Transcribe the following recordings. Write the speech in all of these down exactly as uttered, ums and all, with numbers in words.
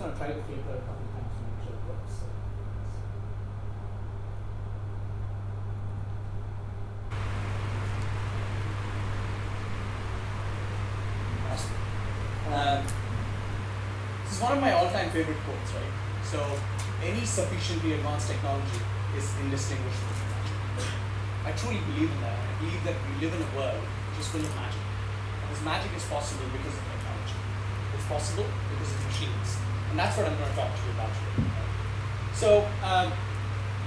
going to try to flip it a couple times to make sure it works. Fantastic. Um, this is one of my all-time favorite quotes, right? So, any sufficiently advanced technology is indistinguishable from magic. I truly believe in that. I believe that we live in a world which is full of magic. And this magic is possible because of technology. It's possible because of machines. And that's what I'm going to talk to you about today. So, um,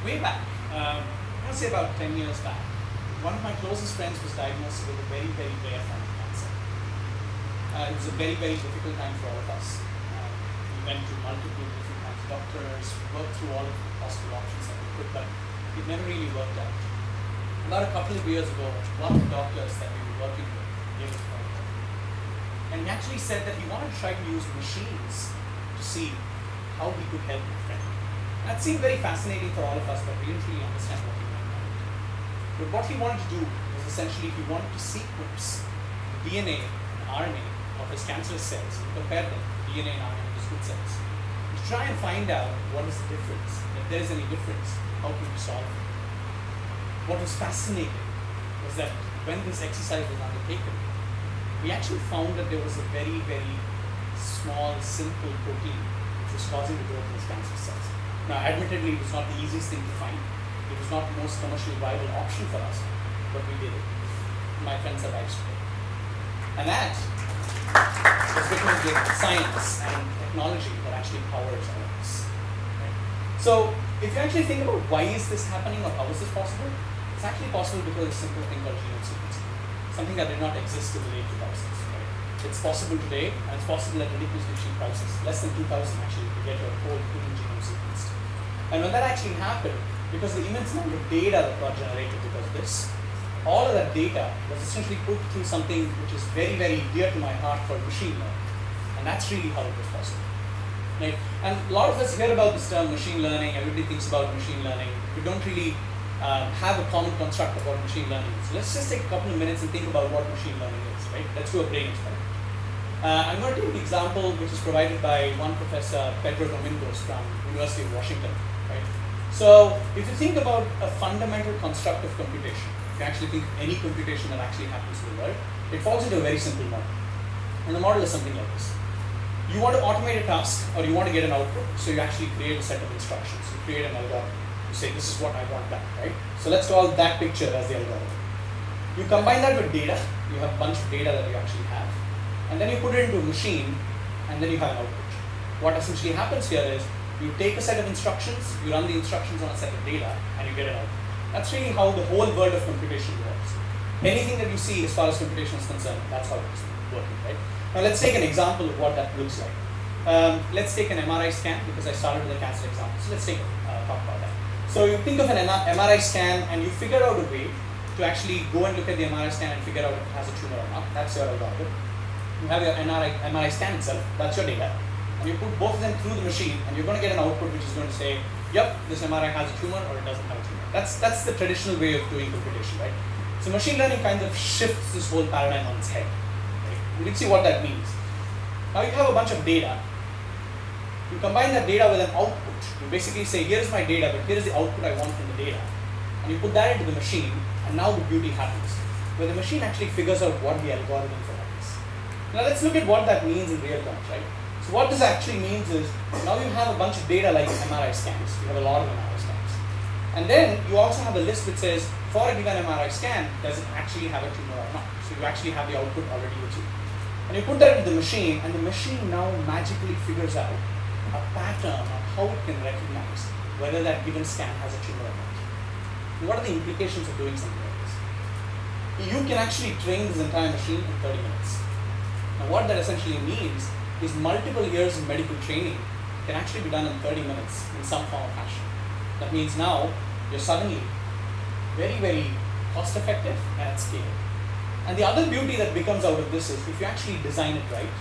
way back, um, I want to say about ten years back, one of my closest friends was diagnosed with a very, very rare form of cancer. Uh, it was a very, very difficult time for all of us. Uh, we went to multiple different kinds of doctors, worked through all of the possible options that we could, but it never really worked out. About a couple of years ago, one of the doctors that we were working with gave us a and he actually said that he wanted to try to use machines to see how we could help our friend. That seemed very fascinating for all of us, but we didn't really understand what he meant by it. But what he wanted to do was essentially he wanted to sequence the D N A and R N A of his cancerous cells and compare them, D N A and R N A, to his good cells, to try and find out what is the difference. If there is any difference, how can we solve it? What was fascinating was that when this exercise was undertaken, we actually found that there was a very, very small, simple protein which was causing the growth of these cancer cells. Now, admittedly, it was not the easiest thing to find. It was not the most commercially viable option for us, but we did it. My friends have actually done it. And that was because of the science and technology that actually powers all of this. Right? So, if you actually think about why is this happening or how is this possible, it's actually possible because of a simple thing called genome sequencing. Something that did not exist till the late two thousands. Right? It's possible today, and it's possible at ridiculously cheap prices. Less than two thousand actually to get your whole human genome sequenced. And when that actually happened, because the immense amount of data that got generated because of this, all of that data was essentially put through something which is very, very dear to my heart called machine learning. And that's really how it was possible. Right? And a lot of us hear about this term machine learning. Everybody thinks about machine learning. We don't really Um, have a common construct about machine learning. So let's just take a couple of minutes and think about what machine learning is, right? Let's do a brain experiment. Uh, I'm going to take an example which is provided by one professor, Pedro Domingos from University of Washington, right? So if you think about a fundamental construct of computation, if you actually think of any computation that actually happens in the world, it falls into a very simple model. And the model is something like this. You want to automate a task or you want to get an output, so you actually create a set of instructions, you create an algorithm. Say this is what I want back, right? So let's call that picture as the algorithm. You combine that with data, you have a bunch of data that you actually have, and then you put it into a machine, and then you have an output. What essentially happens here is you take a set of instructions, you run the instructions on a set of data, and you get an output. That's really how the whole world of computation works. Anything that you see as far as computation is concerned, that's how it's working, right? Now let's take an example of what that looks like. Um, let's take an M R I scan because I started with a cancer example. So let's take uh, talk about that. So you think of an M R I scan and you figure out a way to actually go and look at the M R I scan and figure out if it has a tumor or not. That's your algorithm. You have your M R I scan itself, that's your data. And you put both of them through the machine and you're going to get an output which is going to say, yep, this M R I has a tumor or it doesn't have a tumor. That's, that's the traditional way of doing computation, right? So machine learning kind of shifts this whole paradigm on its head. Right? Let's see what that means. Now you have a bunch of data. You combine that data with an output. You basically say, here's my data, but here's the output I want from the data. And you put that into the machine, and now the beauty happens, where the machine actually figures out what the algorithm for that is. Now let's look at what that means in real terms, right? So what this actually means is, now you have a bunch of data like M R I scans. You have a lot of M R I scans. And then you also have a list that says, for a given M R I scan, does it actually have a tumor or not? So you actually have the output already with you. And you put that into the machine, and the machine now magically figures out a pattern on how it can recognize whether that given scan has a tumor or not. And what are the implications of doing something like this? You can actually train this entire machine in thirty minutes. Now what that essentially means is multiple years of medical training can actually be done in thirty minutes in some form or fashion. That means now you're suddenly very, very cost effective and at scale. And the other beauty that becomes out of this is if you actually design it right,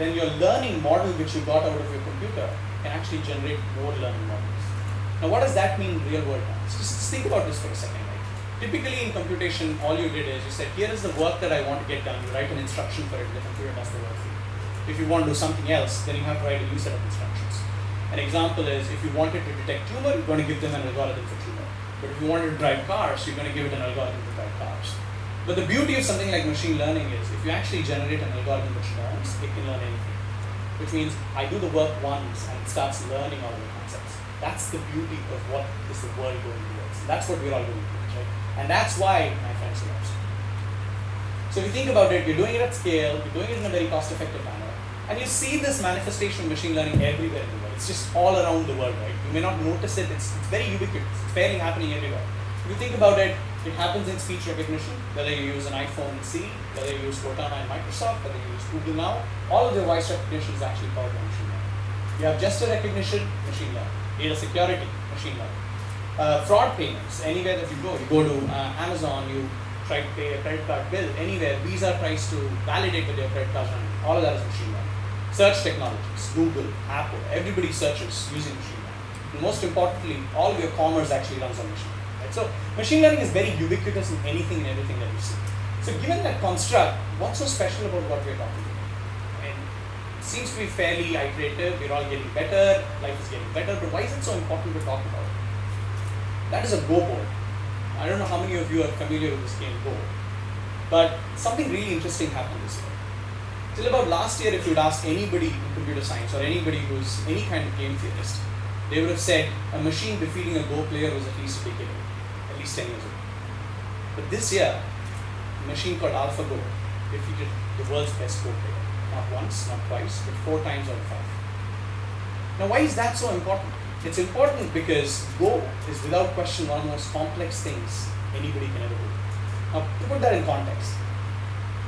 then your learning model which you got out of your computer can actually generate more learning models. Now what does that mean in real world terms? Just, just think about this for a second. Right? Typically in computation, all you did is you said, here is the work that I want to get done. You write an instruction for it, the computer does the work for you. If you want to do something else, then you have to write a new set of instructions. An example is, if you wanted to detect tumor, you're going to give them an algorithm for tumor. But if you wanted to drive cars, you're going to give it an algorithm to drive cars. But the beauty of something like machine learning is, if you actually generate an algorithm which learns, it can learn anything. Which means I do the work once and it starts learning all the concepts. That's the beauty of what is the world going towards. That's what we're all going towards, right? And that's why my friends love it. So if you think about it, you're doing it at scale, you're doing it in a very cost-effective manner, and you see this manifestation of machine learning everywhere in the world. It's just all around the world, right? You may not notice it, it's, it's very ubiquitous, it's fairly happening everywhere. If you think about it, it happens in speech recognition, whether you use an iPhone and Siri, whether you use Cortana and Microsoft, whether you use Google Now, all of the voice recognition is actually powered by machine learning. You have gesture recognition, machine learning. Data security, machine learning. Uh, fraud payments, anywhere that you go, you go to uh, Amazon, you try to pay a credit card bill, anywhere, Visa tries to validate that your credit card running. All of that is machine learning. Search technologies, Google, Apple, everybody searches using machine learning. And most importantly, all of your commerce actually runs on machine learning. So machine learning is very ubiquitous in anything and everything that you see. So given that construct, what's so special about what we're talking about? I mean, it seems to be fairly iterative, we're all getting better, life is getting better, but why is it so important to talk about it? That is a Go board. I don't know how many of you are familiar with this game Go, but something really interesting happened this year. Till about last year, if you'd ask anybody in computer science or anybody who's any kind of game theorist, they would have said a machine defeating a Go player was at least a decade ago. At least ten years ago. But this year, a machine called AlphaGo defeated the world's best Go player. Not once, not twice, but four times out of five. Now why is that so important? It's important because Go is without question one of the most complex things anybody can ever do. Now to put that in context,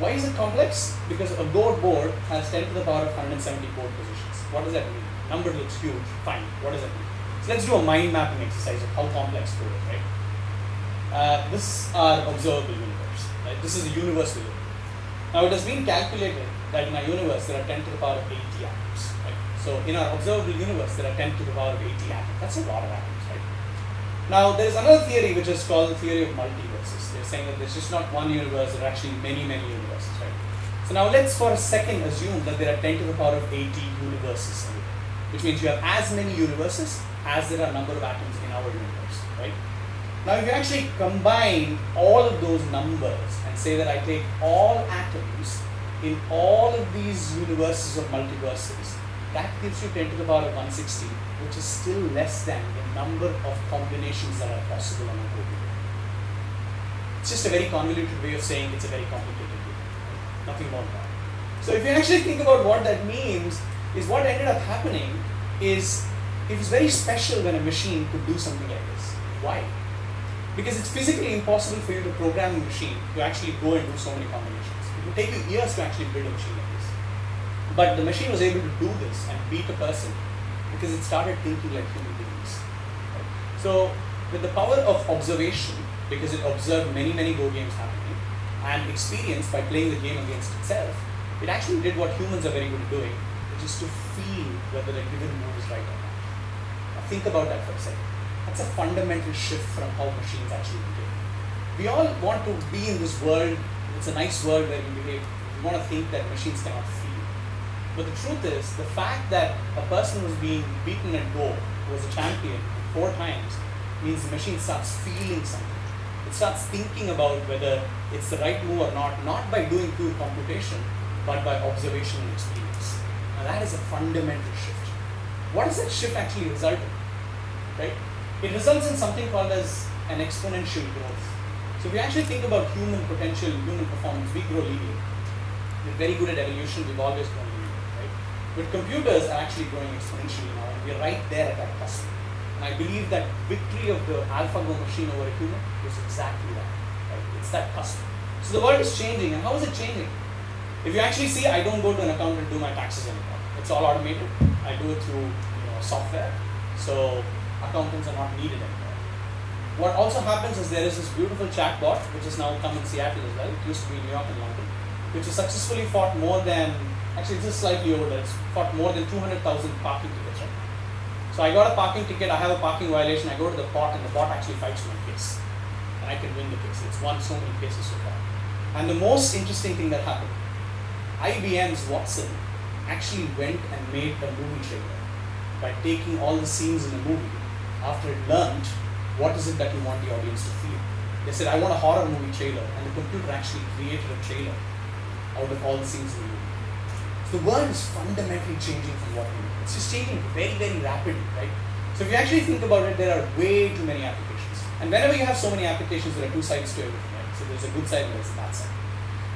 why is it complex? Because a Go board has ten to the power of one hundred seventy board positions. What does that mean? Number looks huge, fine, what does that mean? So let's do a mind mapping exercise of how complex Go is, right? Uh, this is our observable universe, right? This is the universe we live in. Now it has been calculated that in our universe there are ten to the power of eighty atoms, right? So in our observable universe there are ten to the power of eighty atoms. That's a lot of atoms, right? Now there is another theory which is called the theory of multiverses. They're saying that there's just not one universe, there are actually many, many universes, right? So now let's for a second assume that there are ten to the power of eighty universes in the world, which means you have as many universes as there are number of atoms in our universe, right? Now if you actually combine all of those numbers and say that I take all atoms in all of these universes of multiverses, that gives you ten to the power of one hundred sixty, which is still less than the number of combinations that are possible on a Go board. It's just a very convoluted way of saying it's a very complicated game. Nothing more than that. So if you actually think about what that means, is what ended up happening is it was very special when a machine could do something like this. Why? Because it's physically impossible for you to program a machine to actually go and do so many combinations. It would take you years to actually build a machine like this. But the machine was able to do this and beat a person because it started thinking like human beings. Right? So with the power of observation, because it observed many, many Go games happening, and experience by playing the game against itself, it actually did what humans are very good at doing, which is to feel whether a given move is right or not. Now think about that for a second. That's a fundamental shift from how machines actually behave. We all want to be in this world, it's a nice world where we behave, we want to think that machines cannot feel. But the truth is, the fact that a person was being beaten at Go, who was a champion four times, means the machine starts feeling something. It starts thinking about whether it's the right move or not, not by doing pure computation, but by observation and experience. Now that is a fundamental shift. What does that shift actually result in? Right? It results in something called as an exponential growth. So if you actually think about human potential, human performance, we grow linear. We're very good at evolution, we've always grown linear, right? But computers are actually growing exponentially now, and we're right there at that cusp. And I believe that victory of the AlphaGo machine over a human is exactly that, right? It's that cusp. So the world is changing, and how is it changing? If you actually see, I don't go to an accountant and do my taxes anymore. It's all automated. I do it through you know, software. So accountants are not needed anymore. What also happens is there is this beautiful chatbot which has now come in Seattle as well. It used to be in New York and London, which has successfully fought more than, actually it's just slightly older, it's fought more than two hundred thousand parking tickets, right? So I got a parking ticket, I have a parking violation, I go to the bot and the bot actually fights my case. And I can win the case. It's won so many cases so far. And the most interesting thing that happened, I B M's Watson actually went and made a movie trailer by taking all the scenes in the movie after it learned what is it that you want the audience to feel. They said, I want a horror movie trailer, and the computer actually created a trailer out of all the scenes in the movie. So the world is fundamentally changing from what we do. It's just changing very, very rapidly, right? So if you actually think about it, there are way too many applications. And whenever you have so many applications, there are two sides to everything, right? So there's a good side and there's a bad side.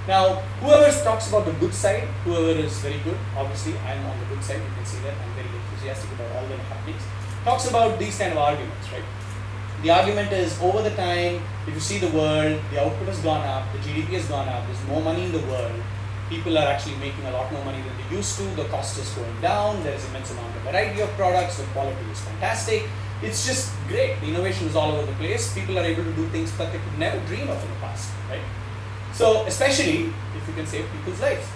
Now, whoever talks about the good side, whoever is very good, obviously I'm on the good side, you can see that, I'm very enthusiastic about all the happenings, talks about these kind of arguments, right? The argument is, over the time, if you see the world, the output has gone up, the G D P has gone up, there's more money in the world, people are actually making a lot more money than they used to, the cost is going down, there's immense amount of variety of products, the quality is fantastic, it's just great, the innovation is all over the place, people are able to do things that they could never dream of in the past, right? So, especially if you can save people's lives.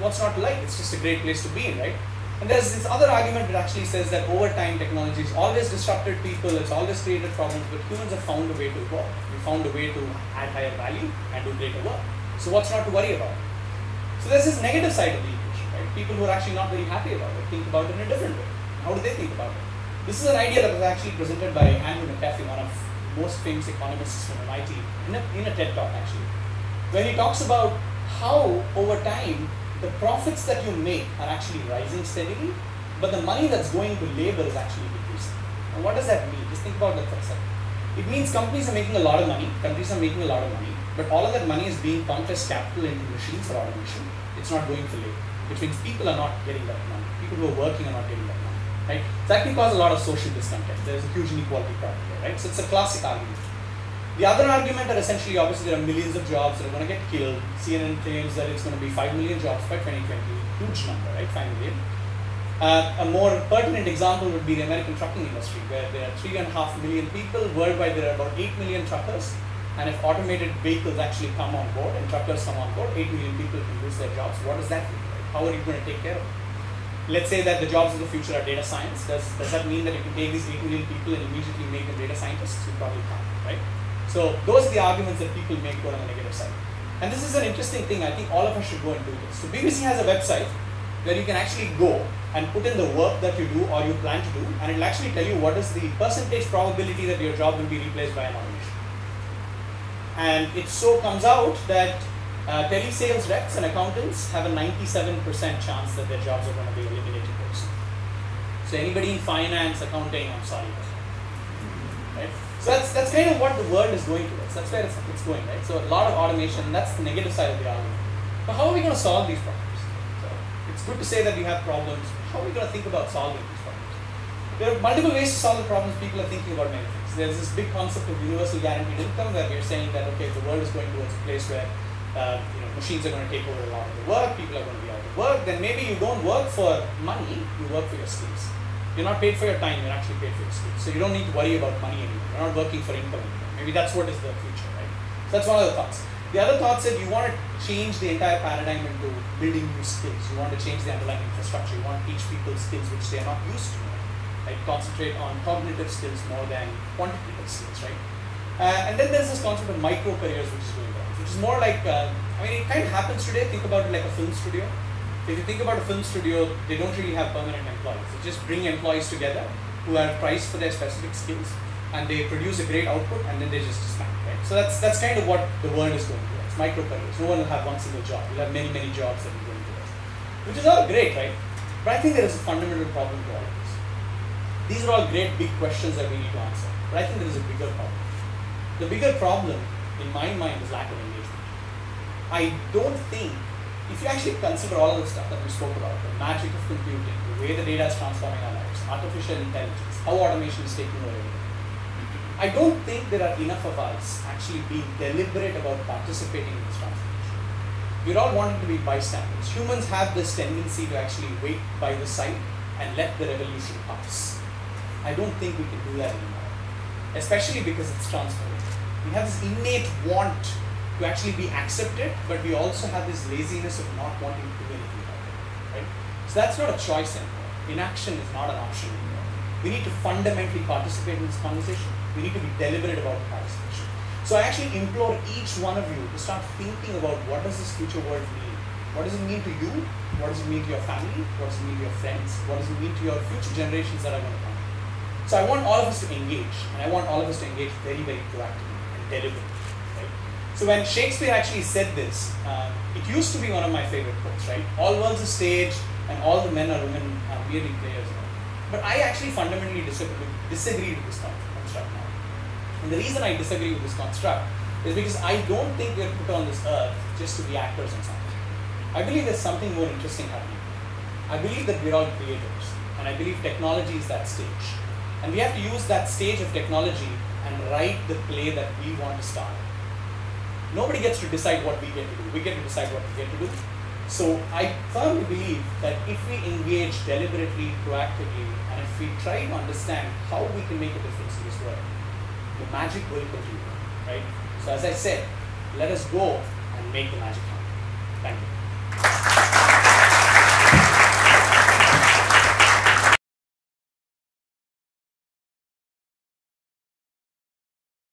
What's not to like? It's just a great place to be in, right? And there's this other argument that actually says that over time technology has always disrupted people, it's always created problems, but humans have found a way to evolve. We found a way to add higher value and do greater work. So what's not to worry about? So there's this negative side of the equation, right? People who are actually not very happy about it think about it in a different way. How do they think about it? This is an idea that was actually presented by Andrew McAfee, one of the most famous economists from M I T, in a, in a TED talk actually, where he talks about how over time the profits that you make are actually rising steadily, but the money that's going to labor is actually decreasing. Now what does that mean? Just think about that for a second. It means companies are making a lot of money, countries are making a lot of money, but all of that money is being pumped as capital into machines for automation. It's not going for labor, which means people are not getting that money. People who are working are not getting that money, right? It's actually caused a lot of social discontent. There's a huge inequality problem there, right? So it's a classic argument. The other argument that essentially, obviously, there are millions of jobs that are going to get killed. C N N claims that it's going to be five million jobs by twenty twenty. Huge number, right? five million. Uh, a more pertinent example would be the American trucking industry, where there are three point five million people. Worldwide, there are about eight million truckers. And if automated vehicles actually come on board and truckers come on board, eight million people can lose their jobs. What does that mean? Right? How are you going to take care of it? Let's say that the jobs of the future are data science. Does, does that mean that you can take these eight million people and immediately make them data scientists? You probably can't, right? So those are the arguments that people make go on the negative side. And this is an interesting thing. I think all of us should go and do this. So B B C has a website where you can actually go and put in the work that you do or you plan to do, and it will actually tell you what is the percentage probability that your job will be replaced by an automation. And it so comes out that uh, telesales reps and accountants have a ninety-seven percent chance that their jobs are going to be eliminated very soon. So anybody in finance, accounting, I'm sorry about that, right? So that's, that's kind of what the world is going towards. That's where it's, it's going, right? So a lot of automation, that's the negative side of the argument. But how are we going to solve these problems? So it's good to say that you have problems. How are we going to think about solving these problems? There are multiple ways to solve the problems. People are thinking about many things. There's this big concept of universal guaranteed income where we're saying that, okay, the world is going towards a place where uh, you know, machines are going to take over a lot of the work, people are going to be out of work, then maybe you don't work for money, you work for your skills. You're not paid for your time, you're actually paid for your skills. So you don't need to worry about money anymore. You're not working for income anymore. Maybe that's what is the future, right? So that's one of the thoughts. The other thought said you want to change the entire paradigm into building new skills. You want to change the underlying infrastructure. You want to teach people skills which they are not used to, right? Like concentrate on cognitive skills more than quantitative skills, right? Uh, and then there's this concept of micro careers which is going on, which is more like, uh, I mean, it kind of happens today. Think about it like a film studio. If you think about a film studio, they don't really have permanent employees. They just bring employees together who are priced for their specific skills, and they produce a great output, and then they just disband, right? So that's that's kind of what the world is going towards. Micro careers. No one will have one single job. You'll have many, many jobs that you're going towards, which is all great, right? But I think there is a fundamental problem to all of this. These are all great big questions that we need to answer, but I think there is a bigger problem. The bigger problem, in my mind, is lack of engagement. I don't think. If you actually consider all of the stuff that we spoke about, the magic of computing, the way the data is transforming our lives, artificial intelligence, how automation is taking over everything, I don't think there are enough of us actually being deliberate about participating in this transformation. We're all wanting to be bystanders. Humans have this tendency to actually wait by the side and let the revolution pass. I don't think we can do that anymore, especially because it's transformative. We have this innate want to actually be accepted, but we also have this laziness of not wanting to do anything about it, right? So that's not a choice anymore. Inaction is not an option anymore. We need to fundamentally participate in this conversation. We need to be deliberate about the participation. So I actually implore each one of you to start thinking about what does this future world mean? What does it mean to you? What does it mean to your family? What does it mean to your friends? What does it mean to your future generations that are going to come? So I want all of us to engage, and I want all of us to engage very, very proactively and deliberately. Right? So when Shakespeare actually said this, uh, it used to be one of my favorite quotes, right? All world's a stage, and all the men or women are merely players. But I actually fundamentally disagree, disagree with this construct now. And the reason I disagree with this construct is because I don't think we're put on this earth just to be actors and something. I believe there's something more interesting happening. I believe that we're all creators, and I believe technology is that stage. And we have to use that stage of technology and write the play that we want to start. Nobody gets to decide what we get to do. We get to decide what we get to do. So I firmly believe that if we engage deliberately, proactively, and if we try to understand how we can make a difference in this world, the magic will continue, right? So as I said, let us go and make the magic happen. Thank you.